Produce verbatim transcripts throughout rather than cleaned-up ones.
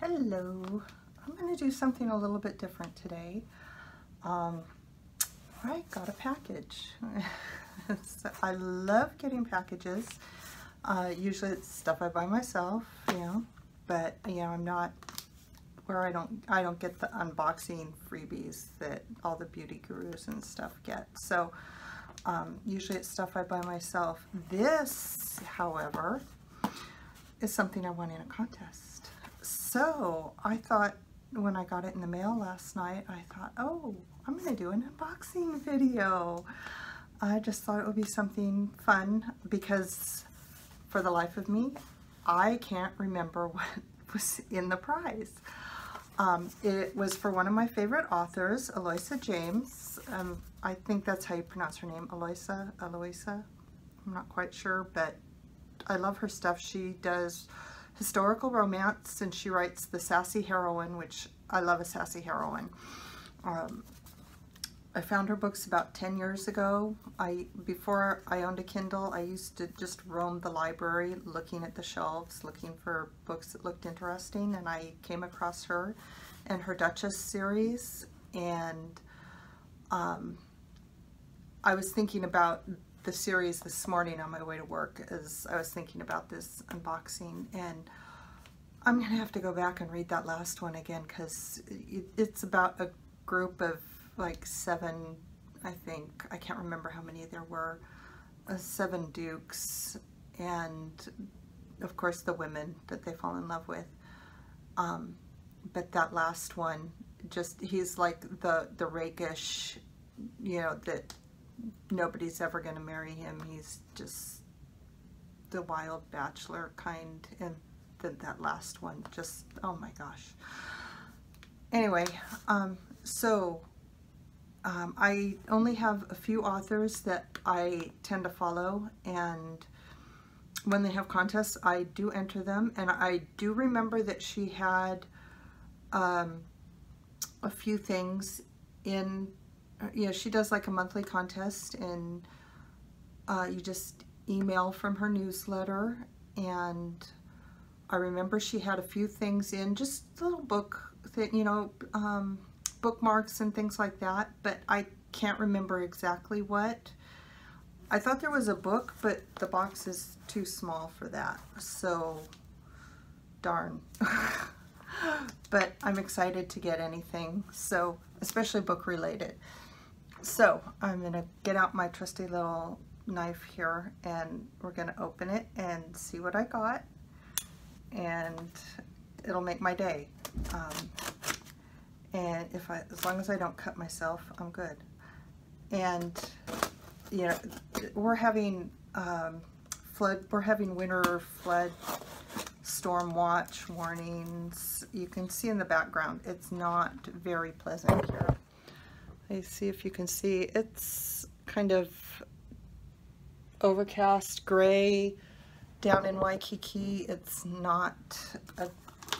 Hello, I'm going to do something a little bit different today. Um, I got a package. So I love getting packages. Uh, usually it's stuff I buy myself, you know, but you know, I'm not where I don't, I don't get the unboxing freebies that all the beauty gurus and stuff get. So um, usually it's stuff I buy myself. This, however, is something I won in a contest. So I thought when I got it in the mail last night, I thought, oh, I'm going to do an unboxing video. I just thought it would be something fun because for the life of me, I can't remember what was in the prize. Um, it was for one of my favorite authors, Eloisa James. Um, I think that's how you pronounce her name, Eloisa, Eloisa. I'm not quite sure, but I love her stuff. She does historical romance and she writes the sassy heroine, which I love a sassy heroine. Um, I found her books about ten years ago. I before I owned a Kindle, I used to just roam the library looking at the shelves, looking for books that looked interesting, and I came across her and her Duchess series, and um, I was thinking about the series this morning on my way to work as I was thinking about this unboxing, and I'm gonna have to go back and read that last one again because it's about a group of like seven, I think, I can't remember how many there were, uh, seven dukes, and of course the women that they fall in love with. Um, but that last one, just, he's like the, the rakish, you know, that nobody's ever going to marry him. He's just the wild bachelor kind. And then that last one, just, oh my gosh. Anyway, um, so Um, I only have a few authors that I tend to follow, and when they have contests I do enter them, and I do remember that she had um, a few things in, you know, she does like a monthly contest, and uh, you just email from her newsletter, and I remember she had a few things in, just a little book that, you know, um, bookmarks and things like that, but I can't remember exactly what. I thought there was a book, but the box is too small for that, so darn. But I'm excited to get anything, so especially book related. So I'm gonna get out my trusty little knife here, and we're gonna open it and see what I got, and it'll make my day. Um, and if I, as long as I don't cut myself, I'm good. And you know, we're having um, flood, we're having winter flood storm watch warnings. You can see in the background, it's not very pleasant here. Let's see if you can see, it's kind of overcast gray down in Waikiki. It's not a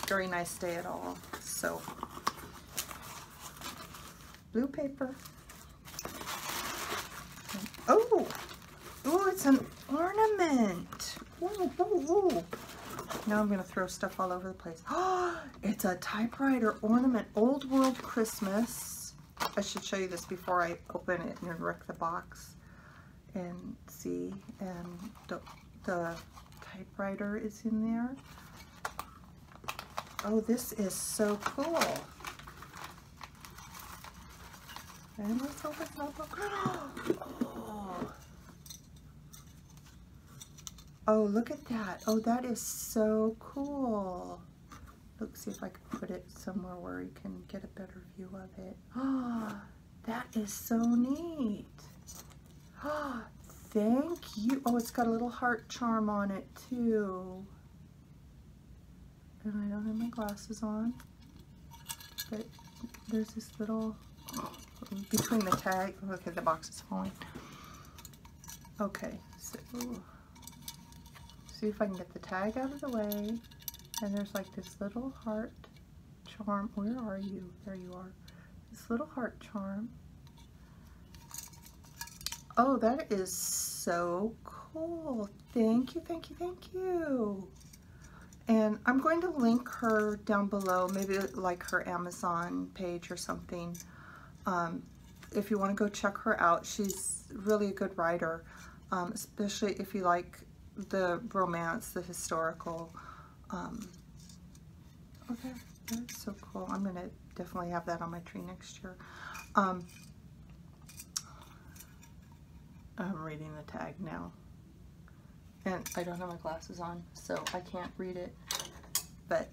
very nice day at all, so. Blue paper. Oh, oh, it's an ornament. Ooh, ooh, ooh. Now I'm gonna throw stuff all over the place. Oh, it's a typewriter ornament, Old World Christmas. I should show you this before I open it and wreck the box and see. And the, the typewriter is in there. Oh, this is so cool. And let's open this notebook. Oh. Oh, look at that. Oh, that is so cool. Let's see if I can put it somewhere where you can get a better view of it. Oh, that is so neat. Oh, thank you. Oh, it's got a little heart charm on it too. And I don't have my glasses on, but there's this little, between the tag, look at the box, is falling. Okay, so ooh. See if I can get the tag out of the way. And there's like this little heart charm. Where are you? There you are. This little heart charm. Oh, that is so cool. Thank you, thank you, thank you. And I'm going to link her down below, maybe like her Amazon page or something. Um, if you want to go check her out, she's really a good writer, um, especially if you like the romance, the historical. Um, okay, that's so cool. I'm going to definitely have that on my tree next year. Um, I'm reading the tag now. And I don't have my glasses on, so I can't read it, but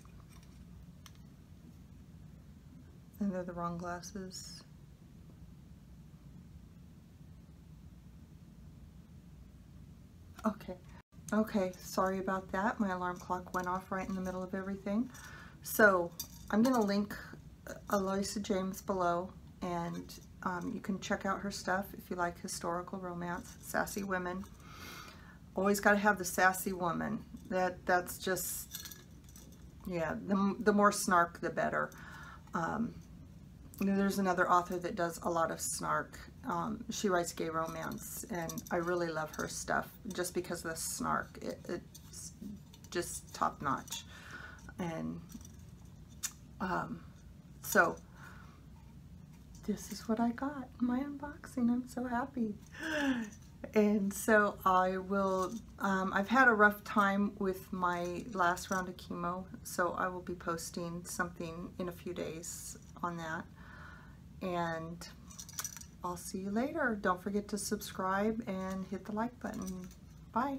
and they're the wrong glasses. Okay. Okay, sorry about that. My alarm clock went off right in the middle of everything. So I'm going to link Eloisa James below, and um, you can check out her stuff if you like historical romance, sassy women. Always got to have the sassy woman. That that's just, yeah, the, the more snark the better. Um, there's another author that does a lot of snark. Um, she writes gay romance, and I really love her stuff just because of the snark. It, it's just top notch. And um, so this is what I got, my unboxing. I'm so happy. And so I will, um, I've had a rough time with my last round of chemo, so I will be posting something in a few days on that. And I'll see you later. Don't forget to subscribe and hit the like button. Bye.